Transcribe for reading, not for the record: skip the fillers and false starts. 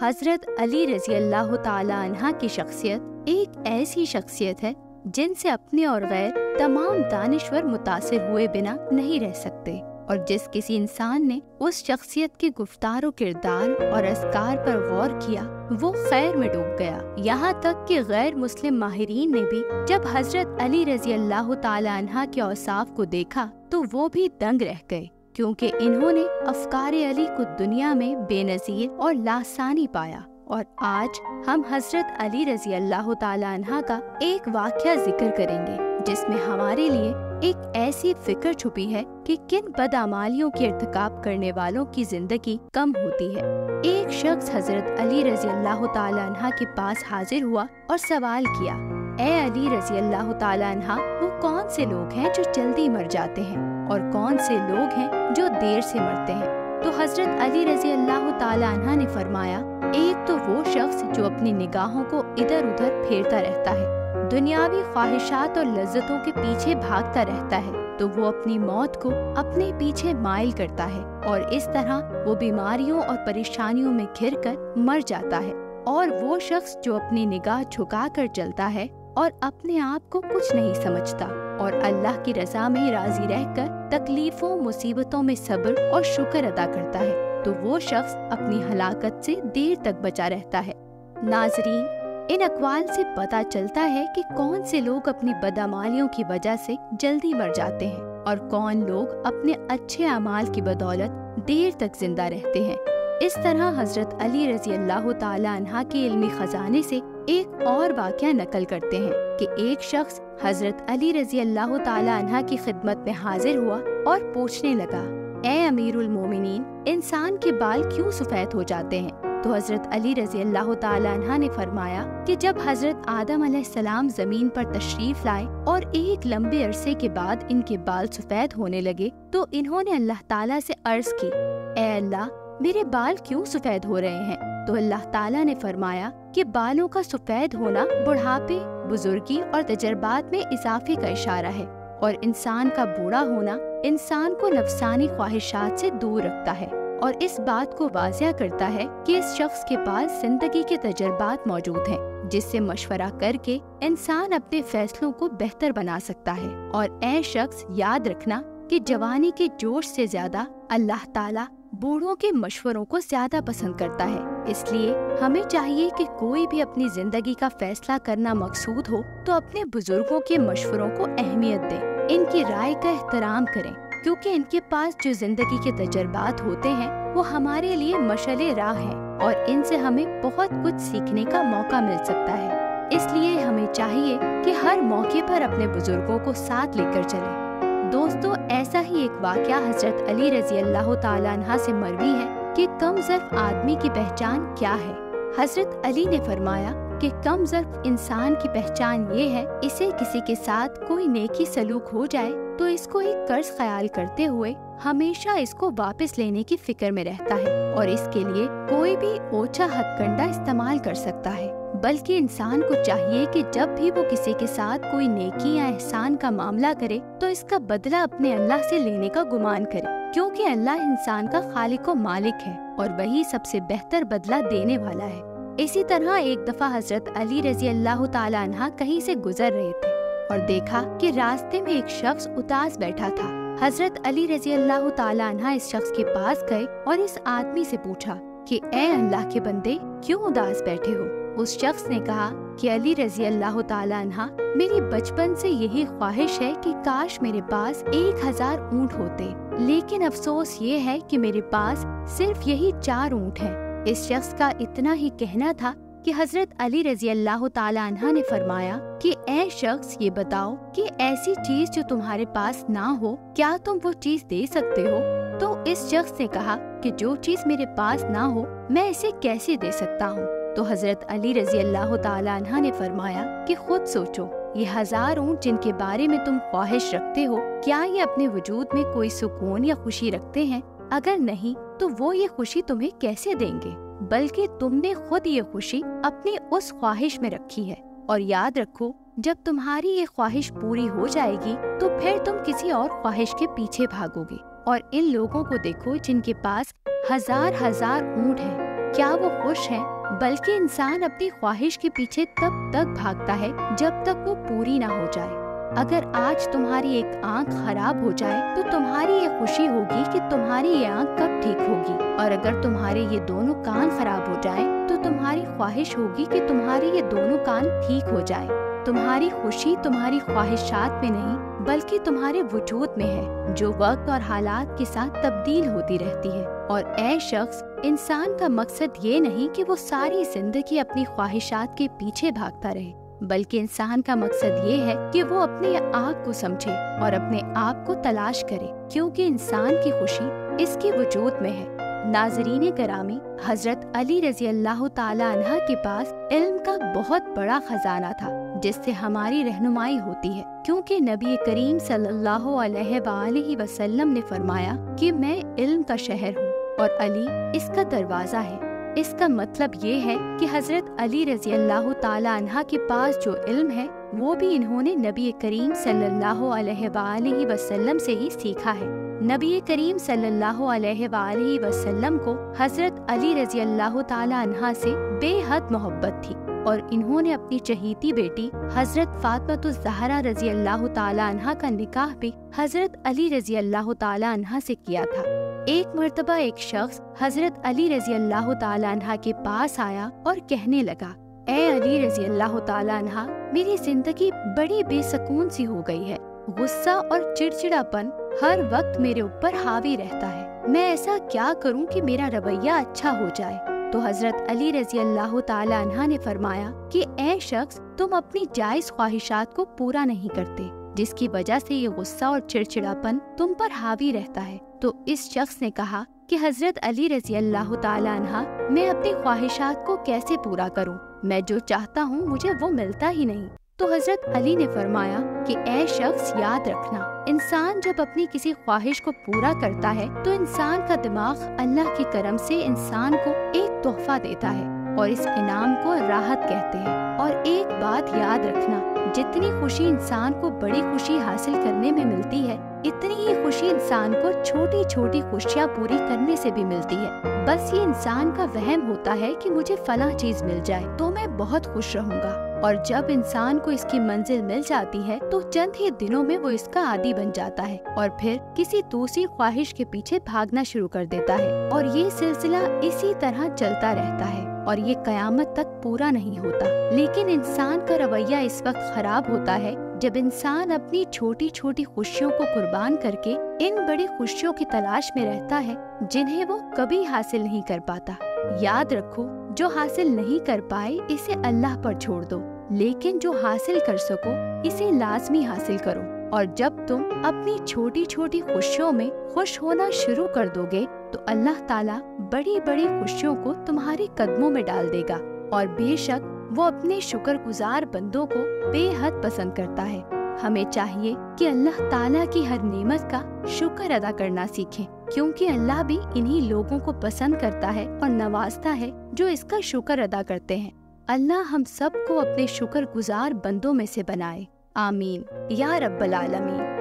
हजरत अली रज़ियल्लाहु ताला अन्हा की शख्सियत एक ऐसी शख्सियत है जिनसे अपने और गैर तमाम दानिश्वर मुतासिर हुए बिना नहीं रह सकते, और जिस किसी इंसान ने उस शख्सियत के गुफ्तार किरदार और असकार पर गौर किया वो खैर में डूब गया। यहाँ तक कि गैर मुस्लिम माहिरीन ने भी जब हजरत अली रज़ियल्लाहु ताला अन्हा के औसाफ को देखा तो वो भी दंग रह गए, क्योंकि इन्होंने अफकार अली को दुनिया में बेनज़ीर और लासानी पाया। और आज हम हजरत अली रज़ियल्लाहु ताला अन्हा का एक वाक़या जिक्र करेंगे जिसमें हमारे लिए एक ऐसी फिक्र छुपी है कि किन बदअमालियों के इर्तिकाब करने वालों की जिंदगी कम होती है। एक शख्स हजरत अली रज़ियल्लाहु ताला अन्हा के पास हाजिर हुआ और सवाल किया, ए अली रज़ियल्लाहु ताला अन्हा, वो कौन से लोग हैं जो जल्दी मर जाते हैं और कौन से लोग हैं जो देर से मरते हैं? तो हजरत अली रज़ियल्लाहु ताला अन्हा ने फरमाया, एक तो वो शख्स जो अपनी निगाहों को इधर उधर फेरता रहता है, दुनियावी ख्वाहिशात और लज्जतों के पीछे भागता रहता है, तो वो अपनी मौत को अपने पीछे माइल करता है और इस तरह वो बीमारियों और परेशानियों में घिरकर मर जाता है। और वो शख्स जो अपनी निगाह झुकाकर चलता है और अपने आप को कुछ नहीं समझता और अल्लाह की रजा में राजी रहकर तकलीफों मुसीबतों में सब्र और शुक्र अदा करता है, तो वो शख्स अपनी हलाकत से देर तक बचा रहता है। नाजरीन, इन अकवाल से पता चलता है कि कौन से लोग अपनी बदअमालियों की वजह से जल्दी मर जाते हैं और कौन लोग अपने अच्छे अमाल की बदौलत देर तक जिंदा रहते हैं। इस तरह हजरत अली रज़ियल्लाहु ताला अन्हा के इल्मी खजाने से एक और वाक़या नकल करते हैं कि एक शख्स हजरत अली रज़ियल्लाहु ताला अन्हा की खिदमत में हाजिर हुआ और पूछने लगा, ए अमीरुल मोमिनीन, इंसान के बाल क्यों सफ़ेद हो जाते हैं? तो हजरत अली रज़ियल्लाहु ताला अन्हा ने फरमाया कि जब हजरत आदम अलैहिस्सलाम ज़मीन पर तशरीफ लाए और एक लंबे अरसे के बाद इनके बाल सफ़ेद होने लगे तो इन्होंने अल्लाह ताला से अर्ज़ की, ए अल्लाह, मेरे बाल क्यों सफ़ेद हो रहे हैं? तो अल्लाह ताला ने फरमाया कि बालों का सफ़ेद होना बुढ़ापे, बुजुर्गी और तजर्बात में इजाफे का इशारा है, और इंसान का बूढ़ा होना इंसान को नफसानी ख्वाहिशात से दूर रखता है और इस बात को वाज़िया करता है कि इस शख्स के पास जिंदगी के तजर्बात मौजूद हैं, जिससे मशवरा करके इंसान अपने फैसलों को बेहतर बना सकता है। और ऐ शख्स, याद रखना कि जवानी के जोश से ज्यादा अल्लाह ताला बूढ़ों के मशवरों को ज्यादा पसंद करता है, इसलिए हमें चाहिए कि कोई भी अपनी जिंदगी का फैसला करना मकसूद हो तो अपने बुजुर्गों के मशवरों को अहमियत दें, इनकी राय का एहतराम करें, क्योंकि इनके पास जो जिंदगी के तजर्बात होते हैं वो हमारे लिए मशाले राह हैं और इनसे हमें बहुत कुछ सीखने का मौका मिल सकता है। इसलिए हमें चाहिए कि हर मौके पर अपने बुजुर्गों को साथ लेकर चलें। दोस्तों, ऐसा ही एक वाक़या हजरत अली रज़ियल्लाहु ताला अन्हा से मरवी है कि कम ज़र्फ आदमी की पहचान क्या है। हजरत अली ने फरमाया कि कम ज़र्फ इंसान की पहचान ये है, इसे किसी के साथ कोई नेकी सलूक हो जाए तो इसको एक कर्ज ख्याल करते हुए हमेशा इसको वापस लेने की फिक्र में रहता है, और इसके लिए कोई भी ओछा हथकंडा इस्तेमाल कर सकता है, बल्कि इंसान को चाहिए कि जब भी वो किसी के साथ कोई नेकी या एहसान का मामला करे तो इसका बदला अपने अल्लाह से लेने का गुमान करे, क्योंकि अल्लाह इंसान का खालिक व मालिक है और वही सबसे बेहतर बदला देने वाला है। इसी तरह एक दफा हजरत अली रज़ियल्लाहु ताला अन्हा कहीं से गुजर रहे थे और देखा कि रास्ते में एक शख्स उदास बैठा था। हजरत अली रज़ियल्लाहु ताला अन्हा इस शख्स के पास गए और इस आदमी से पूछा कि ए अल्लाह के बंदे, क्यों उदास बैठे हो? उस शख्स ने कहा कि अली रज़ियल्लाहु ताला अन्हा, मेरी बचपन से यही ख्वाहिश है कि काश मेरे पास 1000 ऊँट होते, लेकिन अफसोस ये है कि मेरे पास सिर्फ यही 4 ऊँट हैं। इस शख्स का इतना ही कहना था कि हजरत अली रज़ियल्लाहु ताला अन्हा ने फरमाया कि ऐ शख्स, ये बताओ कि ऐसी चीज जो तुम्हारे पास ना हो, क्या तुम वो चीज दे सकते हो? तो इस शख्स ने कहा कि जो चीज मेरे पास ना हो मैं इसे कैसे दे सकता हूँ? तो हजरत अली रज़ियल्लाहु ताला अन्हा ने फरमाया कि खुद सोचो, ये 1000 ऊँट जिनके बारे में तुम ख्वाहिश रखते हो, क्या ये अपने वजूद में कोई सुकून या खुशी रखते हैं? अगर नहीं तो वो ये खुशी तुम्हें कैसे देंगे, बल्कि तुमने खुद ये खुशी अपनी उस ख्वाहिश में रखी है। और याद रखो, जब तुम्हारी ये ख्वाहिश पूरी हो जाएगी तो फिर तुम किसी और ख्वाहिश के पीछे भागोगे। और इन लोगों को देखो जिनके पास 1000 ऊँट हैं, क्या वो खुश है? बल्कि इंसान अपनी ख्वाहिश के पीछे तब तक भागता है जब तक वो पूरी ना हो जाए। अगर आज तुम्हारी एक आंख खराब हो जाए तो तुम्हारी ये खुशी होगी कि तुम्हारी ये आंख कब ठीक होगी, और अगर तुम्हारे ये दोनों कान खराब हो जाए तो तुम्हारी ख्वाहिश होगी कि तुम्हारे ये दोनों कान ठीक हो जाए। तुम्हारी खुशी तुम्हारी ख्वाहिशात में नहीं बल्कि तुम्हारे वजूद में है, जो वक्त और हालात के साथ तब्दील होती रहती है। और ऐ शख्स, इंसान का मकसद ये नहीं कि वो सारी जिंदगी अपनी ख्वाहिशात के पीछे भागता रहे, बल्कि इंसान का मकसद ये है कि वो अपने आप को समझे और अपने आप को तलाश करे, क्योंकि इंसान की खुशी इसके वजूद में है। नाजरीन करामी, हजरत अली रजी अल्लाह ताला अन्हा के पास इल्म का बहुत बड़ा खजाना था जिससे हमारी रहनुमाई होती है, क्योंकि नबी करीम सल्लल्लाहु अलैहि वसल्लम ने फरमाया कि मैं इल्म का शहर हूँ और अली इसका दरवाज़ा है। इसका मतलब ये है कि हजरत अली रजी अल्लाह ताला अन्हा के पास जो इल्म है वो भी इन्होंने नबी करीम सल्लल्लाहु अलैहि वसल्लम से ही सीखा है। नबी करीम सल्लल्लाहु अलैहि वसल्लम को हजरत अली रजी अल्लाह ताला अन्हा से बेहद मोहब्बत थी, और इन्होंने अपनी चहीती बेटी हजरत फातिमा जहरा रजी अल्लाह ताला अन्हा का निकाह भी हजरत अली रजी अल्लाह ताला अन्हा से किया था। एक मर्तबा एक शख्स हजरत अली रजी अल्लाह ताला अन्हा के पास आया और कहने लगा, ए अली रजी अल्लाह ताला अन्हा, मेरी जिंदगी बड़ी बेसकून सी हो गई है। गुस्सा और चिड़चिड़ापन हर वक्त मेरे ऊपर हावी रहता है। मैं ऐसा क्या करूं कि मेरा रवैया अच्छा हो जाए? तो हजरत अली रजी अल्लाह ताला अन्हा ने फरमाया कि ऐ शख्स, तुम अपनी जायज ख्वाहिशात को पूरा नहीं करते, जिसकी वजह से ये गुस्सा और चिड़चिड़ापन तुम पर हावी रहता है। तो इस शख्स ने कहा कि हजरत अली रजी अल्लाह ताला अन्हा, मैं अपनी ख्वाहिशात को कैसे पूरा करूं? मैं जो चाहता हूं मुझे वो मिलता ही नहीं। तो हजरत अली ने फरमाया कि ऐ शख्स, याद रखना, इंसान जब अपनी किसी ख्वाहिश को पूरा करता है तो इंसान का दिमाग अल्लाह के करम से इंसान को एक तोहफा देता है, और इस इनाम को राहत कहते हैं। और एक बात याद रखना, जितनी खुशी इंसान को बड़ी खुशी हासिल करने में मिलती है, इतनी ही खुशी इंसान को छोटी छोटी खुशियाँ पूरी करने से भी मिलती है। बस ये इंसान का वहम होता है कि मुझे फलां चीज मिल जाए तो मैं बहुत खुश रहूँगा, और जब इंसान को इसकी मंजिल मिल जाती है तो चंद ही दिनों में वो इसका आदी बन जाता है, और फिर किसी दूसरी ख्वाहिश के पीछे भागना शुरू कर देता है। और ये सिलसिला इसी तरह चलता रहता है, और ये कयामत तक पूरा नहीं होता। लेकिन इंसान का रवैया इस वक्त खराब होता है जब इंसान अपनी छोटी छोटी खुशियों को कुर्बान करके इन बड़ी खुशियों की तलाश में रहता है जिन्हें वो कभी हासिल नहीं कर पाता। याद रखो, जो हासिल नहीं कर पाए इसे अल्लाह पर छोड़ दो, लेकिन जो हासिल कर सको इसे लाजमी हासिल करो। और जब तुम अपनी छोटी छोटी खुशियों में खुश होना शुरू कर दोगे तो अल्लाह ताला बड़ी बड़ी खुशियों को तुम्हारे कदमों में डाल देगा, और बेशक वो अपने शुक्रगुजार बंदों को बेहद पसंद करता है। हमें चाहिए कि अल्लाह ताला की हर नेमत का शुक्र अदा करना सीखें, क्योंकि अल्लाह भी इन्हीं लोगों को पसंद करता है और नवाजता है जो इसका शुक्र अदा करते हैं। अल्लाह हम सब को अपने शुक्रगुजार बंदों में से बनाए। आमीन या रब्बल आलमीन।